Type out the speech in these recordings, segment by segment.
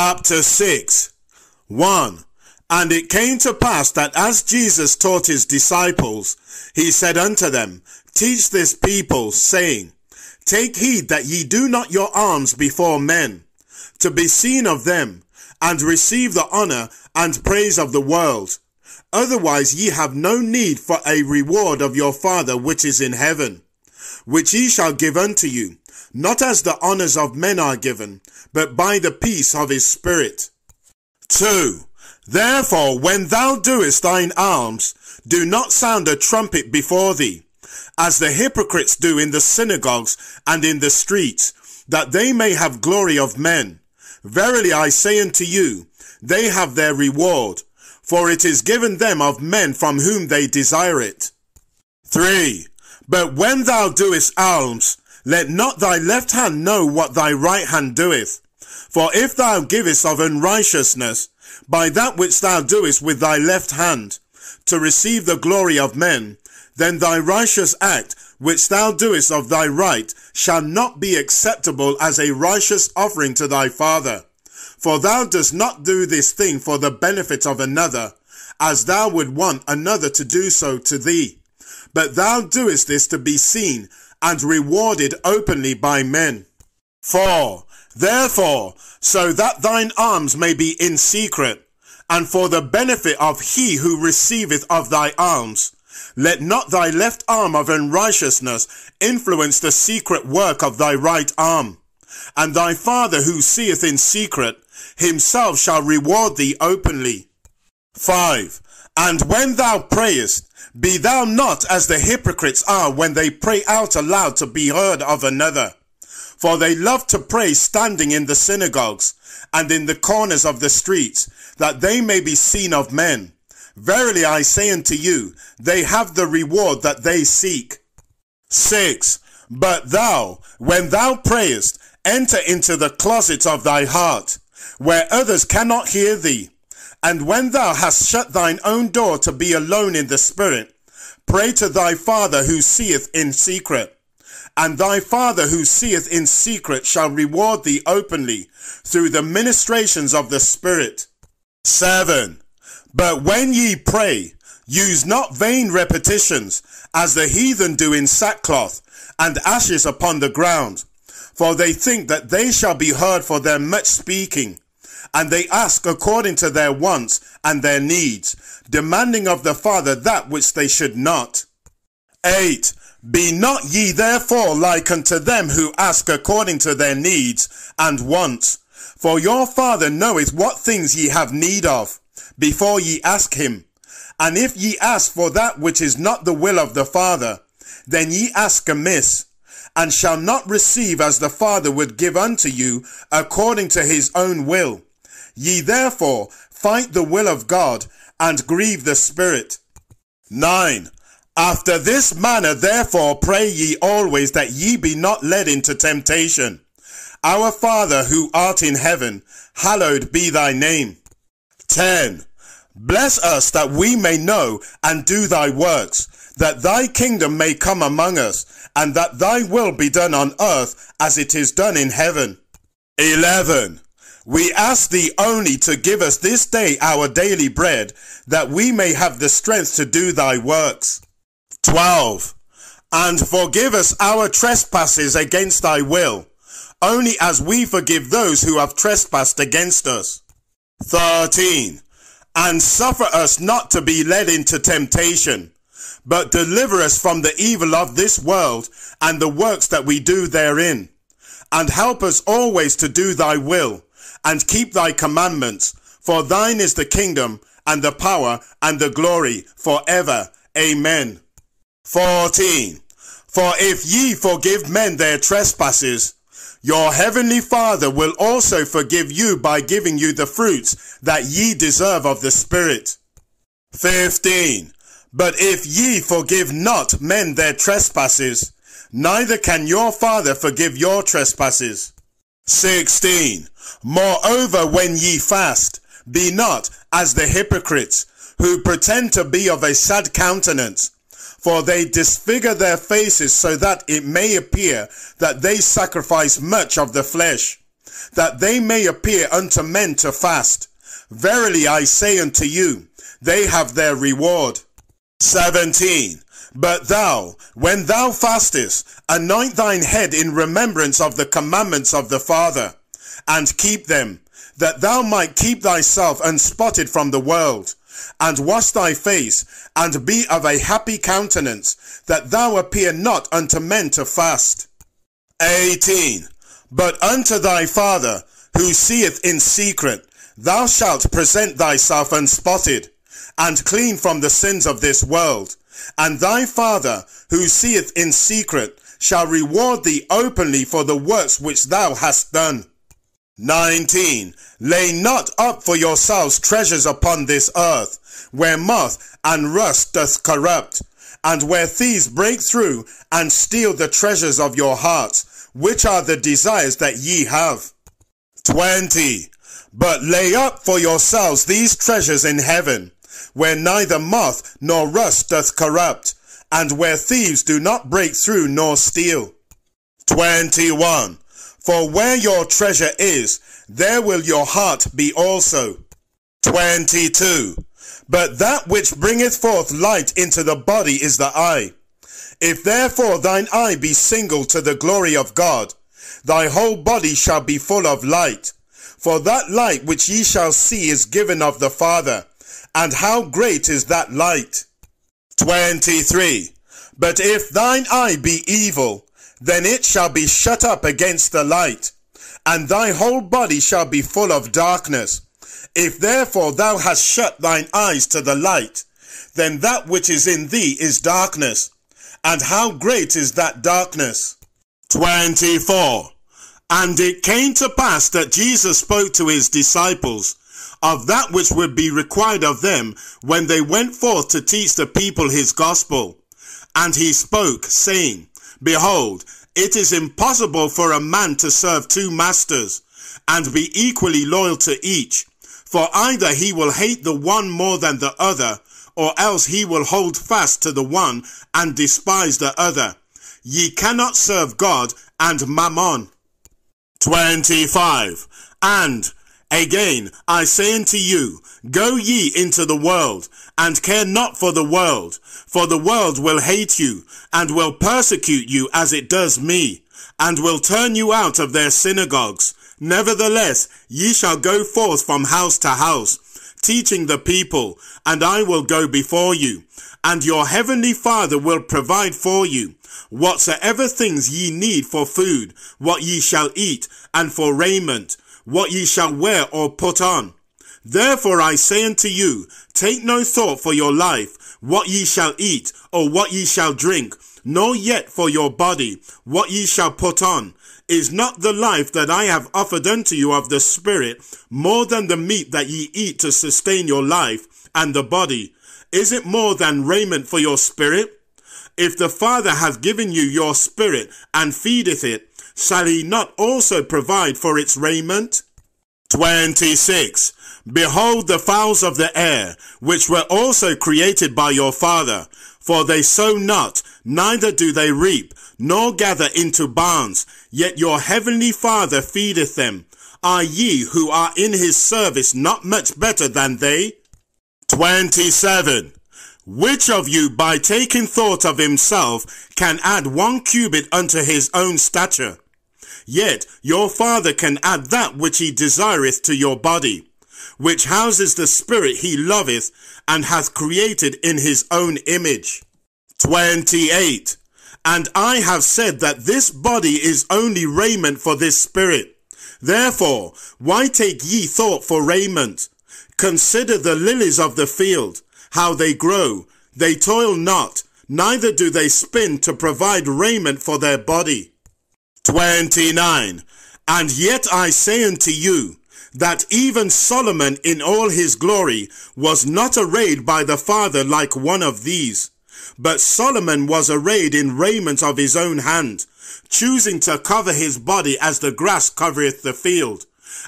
chapter 6. 1. And it came to pass that as Jesus taught his disciples, he said unto them, Teach this people, saying, Take heed that ye do not your alms before men, to be seen of them, and receive the honor and praise of the world. Otherwise ye have no need for a reward of your Father which is in heaven, which ye shall give unto you, not as the honors of men are given, but by the peace of his Spirit. 2. Therefore, when thou doest thine alms, do not sound a trumpet before thee, as the hypocrites do in the synagogues and in the streets, that they may have glory of men. Verily I say unto you, they have their reward, for it is given them of men from whom they desire it. 3. But when thou doest alms, let not thy left hand know what thy right hand doeth. For if thou givest of unrighteousness, by that which thou doest with thy left hand, to receive the glory of men, then thy righteous act, which thou doest of thy right, shall not be acceptable as a righteous offering to thy Father. For thou dost not do this thing for the benefit of another, as thou would want another to do so to thee. But thou doest this to be seen and rewarded openly by men. 4. Therefore, so that thine alms may be in secret, and for the benefit of he who receiveth of thy alms, let not thy left arm of unrighteousness influence the secret work of thy right arm. And thy Father who seeth in secret, himself shall reward thee openly. 5. And when thou prayest, be thou not as the hypocrites are when they pray out aloud to be heard of another. For they love to pray standing in the synagogues and in the corners of the streets, that they may be seen of men. Verily I say unto you, they have the reward that they seek. 6. But thou, when thou prayest, enter into the closet of thy heart, where others cannot hear thee. And when thou hast shut thine own door to be alone in the Spirit, pray to thy Father who seeth in secret. And thy Father who seeth in secret shall reward thee openly through the ministrations of the Spirit. 7. But when ye pray, use not vain repetitions, as the heathen do in sackcloth, and ashes upon the ground. For they think that they shall be heard for their much speaking. And they ask according to their wants and their needs, demanding of the Father that which they should not. 8. Be not ye therefore like unto them who ask according to their needs and wants. For your Father knoweth what things ye have need of, before ye ask him. And if ye ask for that which is not the will of the Father, then ye ask amiss, and shall not receive as the Father would give unto you according to his own will. Ye therefore fight the will of God, and grieve the Spirit. 9. After this manner therefore pray ye always, that ye be not led into temptation. Our Father who art in heaven, hallowed be thy name. 10. Bless us, that we may know and do thy works, that thy kingdom may come among us, and that thy will be done on earth as it is done in heaven. 11. We ask thee only to give us this day our daily bread, that we may have the strength to do thy works. 12. And forgive us our trespasses against thy will, only as we forgive those who have trespassed against us. 13. And suffer us not to be led into temptation, but deliver us from the evil of this world and the works that we do therein. And help us always to do thy will, and keep thy commandments, for thine is the kingdom and the power and the glory forever. Amen. 14. For if ye forgive men their trespasses, your heavenly Father will also forgive you by giving you the fruits that ye deserve of the Spirit. 15. But if ye forgive not men their trespasses, neither can your Father forgive your trespasses. 16. Moreover, when ye fast, be not as the hypocrites, who pretend to be of a sad countenance, for they disfigure their faces so that it may appear that they sacrifice much of the flesh. that they may appear unto men to fast. Verily I say unto you, they have their reward. 17. But thou, when thou fastest, anoint thine head in remembrance of the commandments of the Father, and keep them, that thou might keep thyself unspotted from the world, and wash thy face, and be of a happy countenance, that thou appear not unto men to fast. 18. But unto thy Father, who seeth in secret, thou shalt present thyself unspotted, and clean from the sins of this world. And thy Father, who seeth in secret, shall reward thee openly for the works which thou hast done. 19. Lay not up for yourselves treasures upon this earth, where moth and rust doth corrupt, and where thieves break through and steal the treasures of your hearts, which are the desires that ye have. 20. But lay up for yourselves these treasures in heaven, where neither moth nor rust doth corrupt, and where thieves do not break through nor steal. 21. For where your treasure is, there will your heart be also. 22. But that which bringeth forth light into the body is the eye. If therefore thine eye be single to the glory of God, thy whole body shall be full of light. For that light which ye shall see is given of the Father, and how great is that light. 23. But if thine eye be evil, then it shall be shut up against the light, and thy whole body shall be full of darkness. If therefore thou hast shut thine eyes to the light, then that which is in thee is darkness, and how great is that darkness. 24. And it came to pass that Jesus spoke to his disciples of that which would be required of them when they went forth to teach the people his gospel. And he spoke, saying, Behold, it is impossible for a man to serve two masters, and be equally loyal to each. For either he will hate the one more than the other, or else he will hold fast to the one and despise the other. Ye cannot serve God and mammon. 25. And again, I say unto you, go ye into the world, and care not for the world, for the world will hate you, and will persecute you as it does me, and will turn you out of their synagogues. Nevertheless, ye shall go forth from house to house, teaching the people, and I will go before you, and your heavenly Father will provide for you whatsoever things ye need for food, what ye shall eat, and for raiment, what ye shall wear or put on. Therefore I say unto you, take no thought for your life, what ye shall eat, or what ye shall drink, nor yet for your body, what ye shall put on. Is not the life that I have offered unto you of the Spirit more than the meat that ye eat to sustain your life, and the body? Is it more than raiment for your spirit? If the Father hath given you your spirit, and feedeth it, shall he not also provide for its raiment? 26. Behold the fowls of the air, which were also created by your Father, for they sow not, neither do they reap, nor gather into barns, yet your heavenly Father feedeth them. Are ye who are in his service not much better than they? 27. Which of you, by taking thought of himself, can add 1 cubit unto his own stature? Yet your Father can add that which he desireth to your body, which houses the Spirit he loveth, and hath created in his own image. 28. And I have said that this body is only raiment for this Spirit. Therefore, why take ye thought for raiment? Consider the lilies of the field, how they grow. They toil not, neither do they spin to provide raiment for their body. 29. And yet I say unto you, that even Solomon in all his glory was not arrayed by the Father like one of these. But Solomon was arrayed in raiment of his own hand, choosing to cover his body as the grass covereth the field,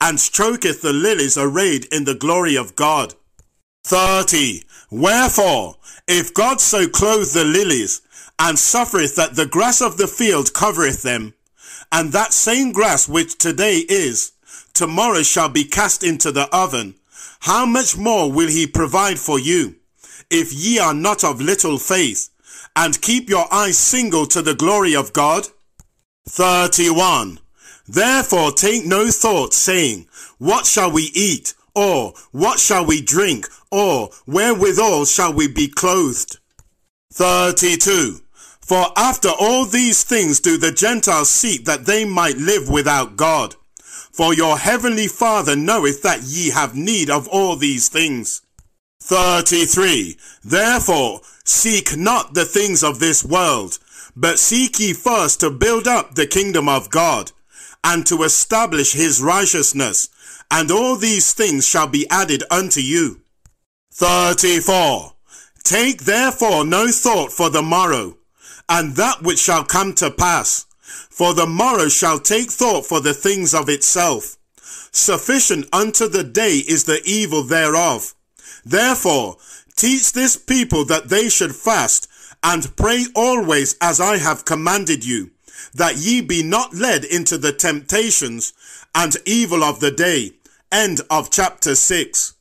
and stroketh the lilies arrayed in the glory of God. 30. Wherefore, if God so clothe the lilies, and suffereth that the grass of the field covereth them, And that same grass which today is, tomorrow shall be cast into the oven. How much more will he provide for you, if ye are not of little faith? And keep your eyes single to the glory of God. 31. Therefore take no thought, saying, What shall we eat? Or what shall we drink? Or wherewithal shall we be clothed? 32. For after all these things do the Gentiles seek, that they might live without God. For your heavenly Father knoweth that ye have need of all these things. 33. Therefore seek not the things of this world, but seek ye first to build up the kingdom of God, and to establish his righteousness, and all these things shall be added unto you. 34. Take therefore no thought for the morrow, and that which shall come to pass. For the morrow shall take thought for the things of itself. Sufficient unto the day is the evil thereof. Therefore, teach this people that they should fast and pray always, as I have commanded you, that ye be not led into the temptations and evil of the day. End of chapter 6.